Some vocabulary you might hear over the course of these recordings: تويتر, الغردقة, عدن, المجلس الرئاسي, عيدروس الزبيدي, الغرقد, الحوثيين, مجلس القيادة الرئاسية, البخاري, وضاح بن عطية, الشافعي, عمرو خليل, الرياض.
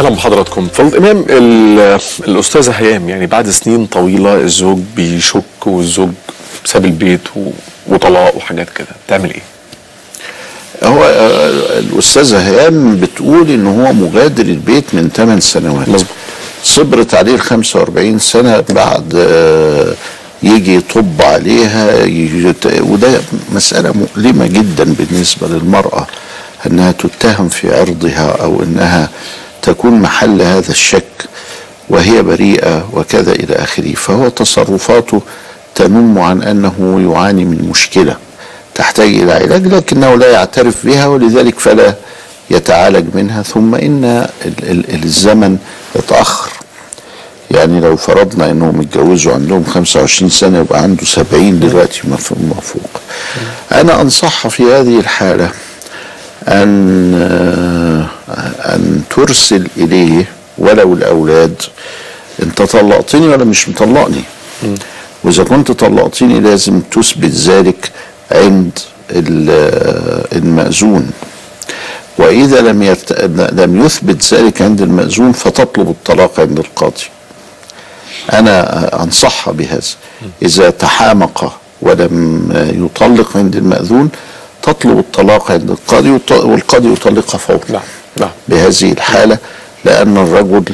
اهلا بحضراتكم. فالامام الاستاذه هيام، يعني بعد سنين طويله الزوج بيشك والزوج ساب البيت وطلاق وحاجات كده، بتعمل ايه؟ هو الاستاذه هيام بتقول ان هو مغادر البيت من 8 سنوات. مظبوط. صبرت عليه 45 سنه بعد يجي يطب عليها وده مساله مؤلمه جدا بالنسبه للمراه، انها تتهم في عرضها او انها تكون محل هذا الشك وهي بريئه وكذا الى اخره. فهو تصرفاته تنم عن انه يعاني من مشكله تحتاج الى علاج، لكنه لا يعترف بها ولذلك فلا يتعالج منها. ثم ان الزمن اتاخر، يعني لو فرضنا انهم اتجوزوا عندهم 25 سنه يبقى عنده 70 دلوقتي ما فوق. انا انصحها في هذه الحاله أن ترسل إليه ولو الأولاد: أنت طلقتني ولا مش مطلقني؟ وإذا كنت طلقتني لازم تثبت ذلك عند المأذون، وإذا لم يثبت ذلك عند المأذون فتطلب الطلاق عند القاضي. أنا أنصحها بهذا. إذا تحامق ولم يطلق عند المأذون تطلب الطلاق عند القاضي والقاضي يطلقها فورا. نعم نعم. بهذه الحاله لان الرجل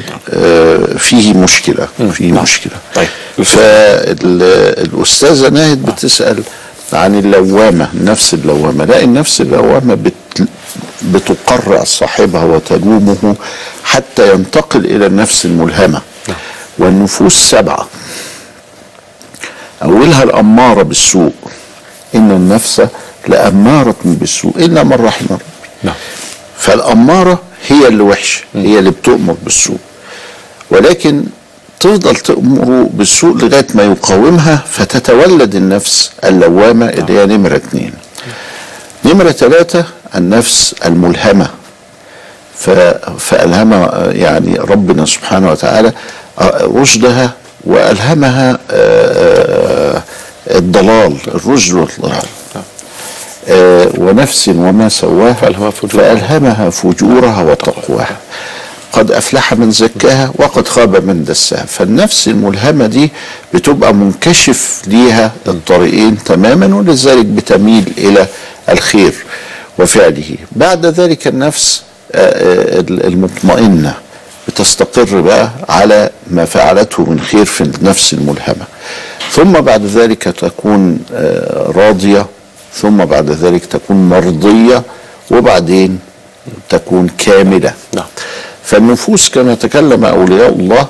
فيه مشكله. فيه مشكله. طيب. فالاستاذه ناهد بتسال عن اللوامه، النفس اللوامه. لا، النفس اللوامه بتقرع صاحبها وتلومه حتى ينتقل الى النفس الملهمه. نعم. والنفوس 7، اولها الاماره بالسوء. ان النفس لأمارة بالسوء إلا من رحم ربي. نعم. فالأمارة هي اللي وحشة، هي اللي بتؤمر بالسوء، ولكن تفضل تؤمر بالسوء لغاية ما يقاومها فتتولد النفس اللوامة. نعم. اللي هي نمرة 2. نمرة 3 النفس الملهمة، فألهم يعني ربنا سبحانه وتعالى رشدها وألهمها الضلال، الرشد والضلال. ونفس وما سواها فألهمها فجورها وتقواها، قد أفلح من زكاها وقد خاب من دساها. فالنفس الملهمة دي بتبقى منكشف ليها الطريقين تماما، ولذلك بتميل إلى الخير وفعله. بعد ذلك النفس المطمئنة بتستقر بقى على ما فعلته من خير في النفس الملهمة، ثم بعد ذلك تكون راضية، ثم بعد ذلك تكون مرضية، وبعدين تكون كاملة. نعم. فالنفوس كما تكلم أولياء الله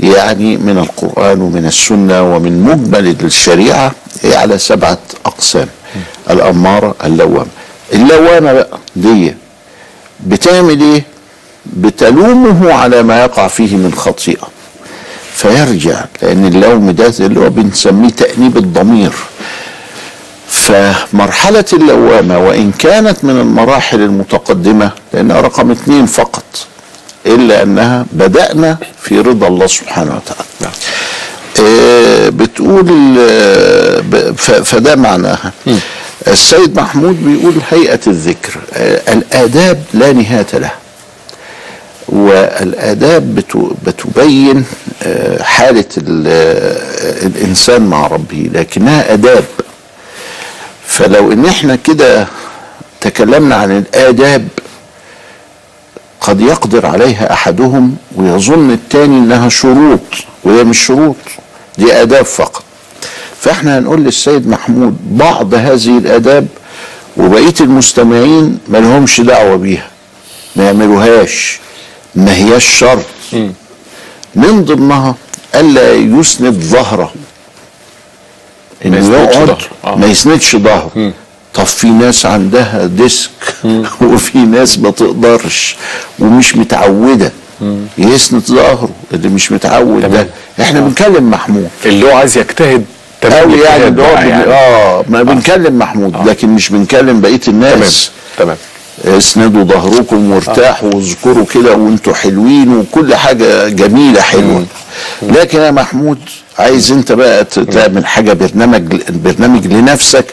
يعني من القرآن ومن السنة ومن مجمل الشريعة هي على 7 أقسام: الأمارة، اللوامة. اللوامة بقى دي بتعمل إيه؟ بتلومه على ما يقع فيه من خطيئة فيرجع، لأن اللوم ده اللي هو بنسميه تأنيب الضمير. فمرحلة اللوامة وإن كانت من المراحل المتقدمة، لأنها رقم 2 فقط، إلا أنها بدأنا في رضا الله سبحانه وتعالى. بتقول فده معناها. السيد محمود بيقول: هيئة الذكر الآداب لا نهاية لها، والآداب بتبين حالة الإنسان مع ربه، لكنها آداب. فلو ان احنا كده تكلمنا عن الآداب قد يقدر عليها احدهم ويظن التاني انها شروط، وهي مش شروط، دي آداب فقط. فاحنا هنقول للسيد محمود بعض هذه الآداب وبقية المستمعين ما لهمش دعوة بيها، ما يعملوهاش، ما هياش شرط. من ضمنها الا يسند ظهره، انه يقعد ما يسندش ظهره. طب في ناس عندها ديسك وفي ناس ما تقدرش ومش متعوده يسند ظهره. اللي مش متعود ده احنا بنكلم محمود اللي هو عايز يجتهد قوي، يعني اللي هو ما بنكلم محمود، لكن مش بنكلم بقيه الناس. تمام. اسندوا ظهركم وارتاحوا واذكروا كده وانتوا حلوين وكل حاجه جميله حلوه، لكن يا محمود عايز انت بقى تعمل حاجه، برنامج لنفسك،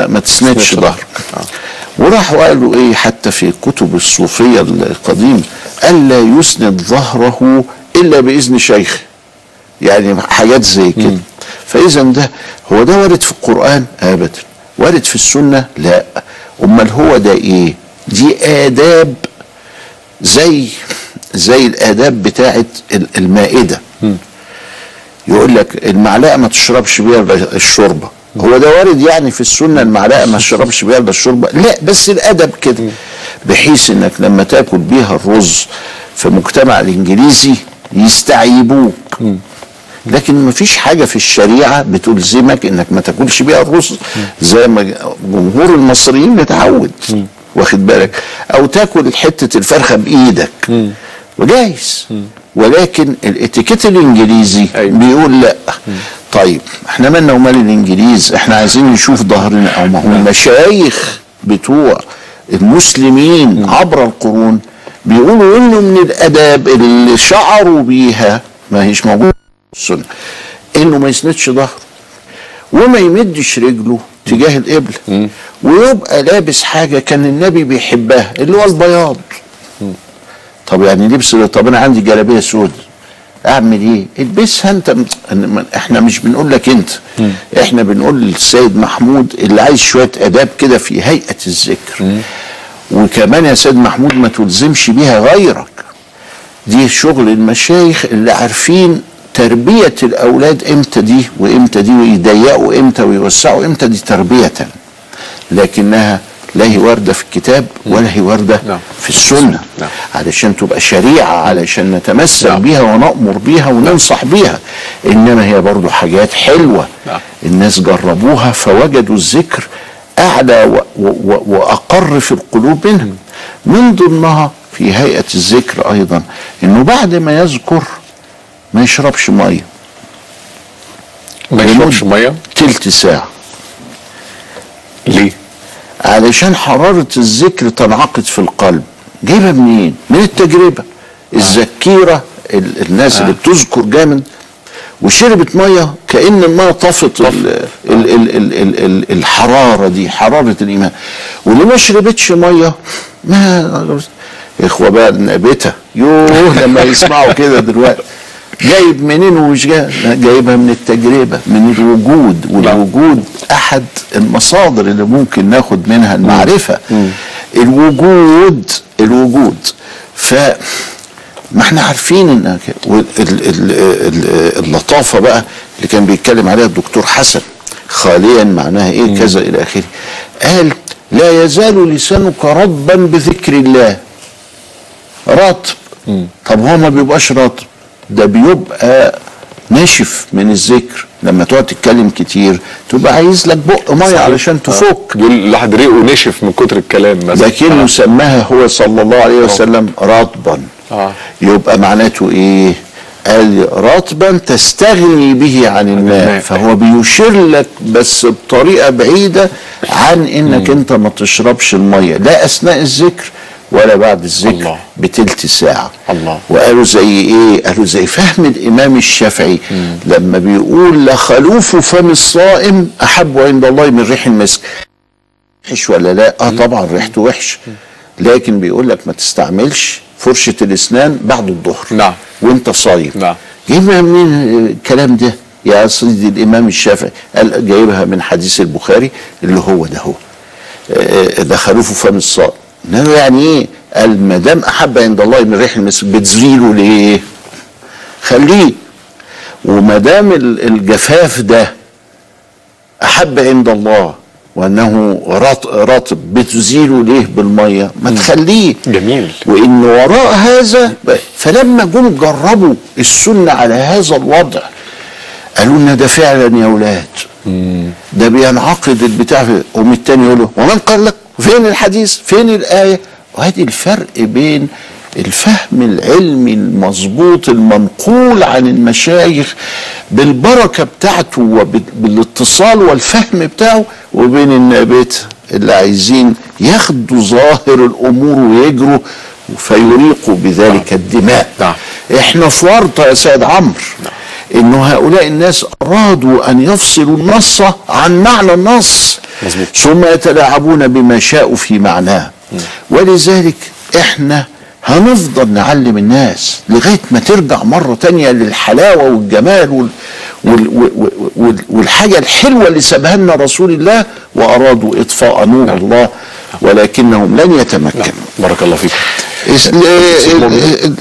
ما تسندش ظهرك. وراحوا قالوا ايه حتى في كتب الصوفية القديم ألا يسند ظهره إلا بإذن شيخ، يعني حاجات زي كده. فإذا ده هو ده وارد في القرآن؟ أبدا. وارد في السنة؟ لا. أمال هو ده إيه؟ دي آداب زي الآداب بتاعت المائدة. يقول لك المعلقة ما تشربش بيها الشوربة، هو ده وارد يعني في السنة المعلقة ما تشربش بيها الشوربة؟ لا، بس الأدب كده بحيث إنك لما تاكل بيها الرز في المجتمع الإنجليزي يستعيبوك. لكن مفيش حاجة في الشريعة بتلزمك انك ما تاكلش بيها الرز زي ما جمهور المصريين متعود، واخد بالك، او تاكل حتة الفرخة بايدك وجايز. ولكن الاتيكيت الانجليزي بيقول لا. طيب احنا مالنا ومال الانجليز؟ احنا عايزين نشوف ظهرنا. او ما هو المشايخ بتوع المسلمين عبر القرون بيقولوا انه من الاداب اللي شعروا بيها ما هيش موجود السنة انه ما يسندش ظهره وما يمدش رجله تجاه القبلة، ويبقى لابس حاجة كان النبي بيحبها اللي هو البياض. طب يعني لبس، طب انا عندي جلابية سود اعمل ايه؟ البسها انت. احنا مش بنقول لك انت، احنا بنقول للسيد محمود اللي عايز شوية اداب كده في هيئة الذكر. وكمان يا سيد محمود ما تلزمش بيها غيرك. دي شغل المشايخ اللي عارفين تربية الأولاد امتى دي وامتى دي، ويضيقوا امتى ويوسعوا امتى، دي تربية. لكنها لا هي واردة في الكتاب ولا هي واردة في السنة، علشان تبقى شريعة، علشان نتمسك بيها ونأمر بيها وننصح بيها. إنما هي برضو حاجات حلوة الناس جربوها فوجدوا الذكر أعلى وأقر في القلوب منهم. من ضمنها في هيئة الذكر أيضا إنه بعد ما يذكر ما يشربش ميه. ما يشربش ميه تلت ساعه. ليه؟ علشان حراره الذكر تنعقد في القلب. جايبها منين؟ من التجربه. الذكيره الناس اللي بتذكر جامد وشربت ميه كأن الميه طفت الحراره دي، حراره الايمان. واللي ما شربتش ميه ما اخوه بقى نقبتها. يوه لما يسمعوا كده دلوقتي جايب منين ومش جايبها من التجربة، من الوجود. والوجود أحد المصادر اللي ممكن ناخد منها المعرفة. الوجود فما احنا عارفين ان اللطافة بقى اللي كان بيتكلم عليها الدكتور حسن خاليا معناها ايه كذا الى اخره. قال لا يزال لسانك رطبا بذكر الله. رطب. طب هو ما بيبقاش رطب، ده بيبقى ناشف من الذكر. لما تقعد تتكلم كتير تبقى عايز لك بق ميه علشان تفك. دول لحد ريقه نشف من كتر الكلام مثلا. لكنه سماها هو صلى الله عليه وسلم رطبا. يبقى معناته ايه؟ قال رطبا تستغني به عن الماء. فهو بيشير لك بس بطريقه بعيده عن انك انت ما تشربش الميه، لا اثناء الذكر ولا بعد الذكر بتلت ساعة. وقالوا زي ايه؟ قالوا زي فهم الامام الشافعي لما بيقول لخلوف فم الصائم احب عند الله من ريح المسك. وحش ولا لا؟ طبعا ريحته وحش، لكن بيقول لك ما تستعملش فرشة الاسنان بعد الظهر وانت صايم. جايبها منين الكلام ده يا سيدي الامام الشافعي؟ قال جايبها من حديث البخاري اللي هو ده، هو لخلوف فم الصائم. يعني ايه؟ قال ما دام احب عند الله من ريح المسك بتزيله ليه؟ خليه. وما دام الجفاف ده احب عند الله وانه رطب بتزيله ليه بالميه؟ ما تخليه. جميل. وان وراء هذا، فلما جم جربوا السنه على هذا الوضع قالوا لنا ده فعلا يا اولاد ده بينعقد البتاع. والتاني يقول له ومن قال لك؟ فين الحديث؟ فين الآية؟ وهذه الفرق بين الفهم العلمي المظبوط المنقول عن المشايخ بالبركة بتاعته وبالاتصال والفهم بتاعه، وبين النابت اللي عايزين ياخدوا ظاهر الأمور ويجروا فيريقوا بذلك الدماء. احنا في ورطة يا سيد عمرو، انه هؤلاء الناس ارادوا ان يفصلوا النص عن معنى النص. ثم يتلاعبون بما شاءوا في معناه. ولذلك احنا هنفضل نعلم الناس لغاية ما ترجع مرة تانية للحلاوة والجمال والحاجة الحلوة اللي سابها لنا رسول الله. وأرادوا إطفاء نور الله ولكنهم لن يتمكنوا. بارك الله فيك.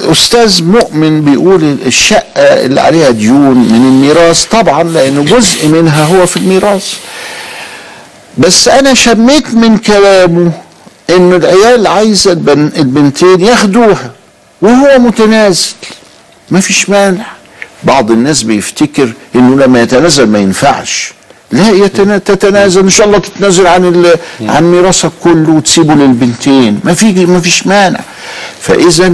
الأستاذ مؤمن بيقول الشقة اللي عليها ديون من الميراث، طبعا لأنه جزء منها هو في الميراث، بس أنا شميت من كلامه إن العيال عايزة البنتين ياخدوها وهو متنازل، ما فيش مانع. بعض الناس بيفتكر إنه لما يتنازل ما ينفعش، لا تتنازل إن شاء الله، تتنازل عن ميراثك كله وتسيبه للبنتين، ما فيش مانع. فإذا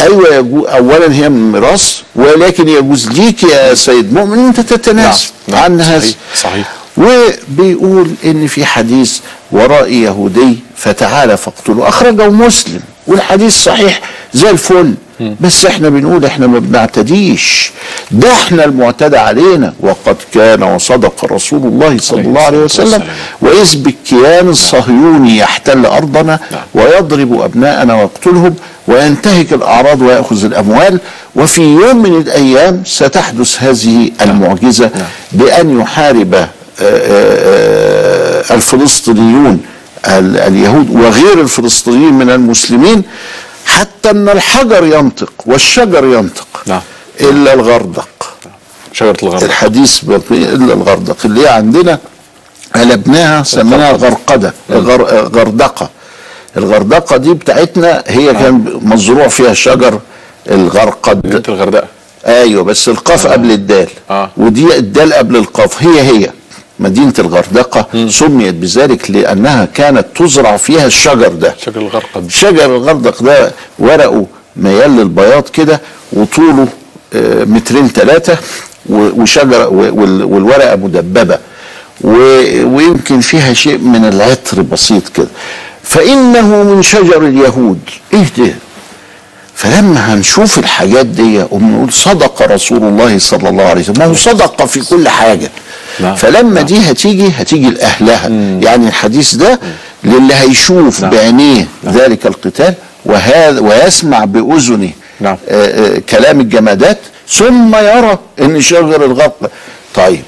أيوة أولا هي من الميراث، ولكن يجوز ليك يا سيد مؤمن أنت تتنازل عن هذا. صحيح. وبيقول ان في حديث ورائي يهودي فتعالى فاقتله، اخرجه مسلم والحديث صحيح زي الفل، بس احنا بنقول احنا ما بنعتديش، ده احنا المعتدى علينا. وقد كان وصدق رسول الله صلى الله عليه وسلم، واذ بالكيان الصهيوني يحتل ارضنا ويضرب ابناءنا ويقتلهم وينتهك الاعراض وياخذ الاموال، وفي يوم من الايام ستحدث هذه المعجزه بان يحارب الفلسطينيون اليهود وغير الفلسطينيين من المسلمين، حتى ان الحجر ينطق والشجر ينطق. نعم. الا الغردق، شجره الغردق، الحديث الا الغردق اللي عندنا قلبناها سميناها غرقده، غردقه. الغردقه دي بتاعتنا هي كان مزروع فيها شجر الغرقد، بنت الغردقه. ايوه، بس القاف قبل الدال، ودي الدال قبل القاف، هي مدينة الغردقة. سميت بذلك لأنها كانت تزرع فيها الشجر ده، شجر الغردق. شجر الغردق ده ورقه ميال للبياض كده، وطوله مترين 3، وشجر والورقة مدببة، ويمكن فيها شيء من العطر بسيط كده. فإنه من شجر اليهود. إيه ده؟ فلما هنشوف الحاجات دي ونقول صدق رسول الله صلى الله عليه وسلم، ما هو صدق في كل حاجة. فلما دي هتيجي لأهلها. يعني الحديث ده للي هيشوف بعينيه ذلك القتال ويسمع بأذنه كلام الجمادات، ثم يرى ان شجر الغرق. طيب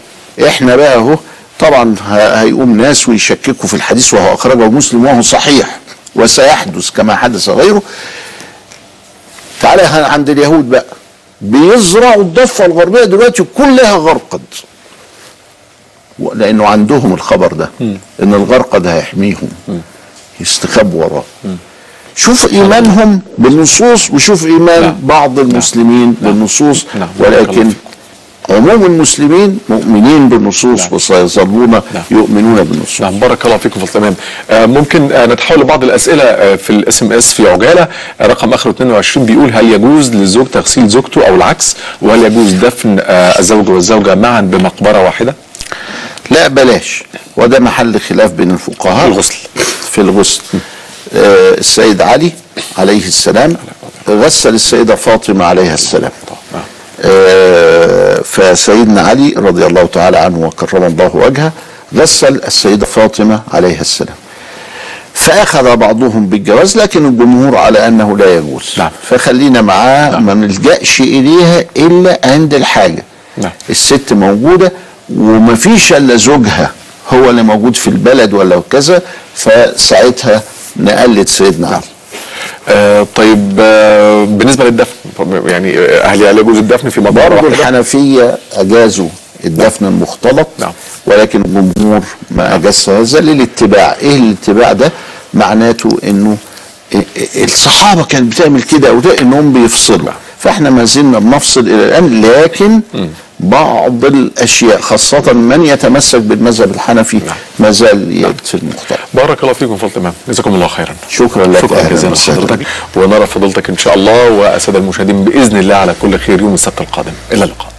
احنا بقى اهو، طبعا هيقوم ناس ويشككوا في الحديث وهو اخرجه مسلم وهو صحيح وسيحدث كما حدث غيره. تعالى عند اليهود بقى، بيزرعوا الضفة الغربية دلوقتي كلها غرقد، لأنه عندهم الخبر ده إن الغرقد هيحميهم، يستخبوا وراه. شوف إيمانهم بالنصوص وشوف إيمان بعض المسلمين بالنصوص، ولكن عموم المسلمين مؤمنين بالنصوص وسيظلون يؤمنون بالنصوص. بارك الله فيكم في التمام. ممكن نتحول لبعض الاسئله في الاس ام اس في عجاله. رقم اخره 22 بيقول: هل يجوز للزوج تغسيل زوجته او العكس؟ وهل يجوز دفن الزوج والزوجه معا بمقبره واحده؟ لا بلاش، وده محل خلاف بين الفقهاء. الغسل في الغسل السيد علي عليه السلام غسل السيده فاطمه عليها السلام، فسيدنا علي رضي الله تعالى عنه وكرم الله وجهه غسل السيدة فاطمة عليها السلام، فأخذ بعضهم بالجواز، لكن الجمهور على أنه لا يجوز. فخلينا معاه، ما نلجأش إليها إلا عند الحاجة. الست موجودة وما فيش إلا زوجها هو اللي موجود في البلد ولا كذا، فساعتها نقلد سيدنا علي. طيب، بالنسبه للدفن، يعني هل يجوز الدفن في مقبره؟ الحنفيه اجازوا الدفن المختلط، ولكن الجمهور ما اجاز هذا للاتباع. ايه الاتباع ده؟ معناته انه الصحابه كانت بتعمل كده وده، انهم بيفصلوا، فاحنا ما زلنا بنفصل الى الان. لكن بعض الاشياء خاصه من يتمسك بالمذهب الحنفي ما زال يدفن المختلط. بارك الله فيكم فضل تمام، جزاكم الله خيرا. شكرا لك، شكرا جزيلا لحضرتك، ونرى فضيلتك ان شاء الله والساده المشاهدين باذن الله على كل خير يوم السبت القادم. الى اللقاء.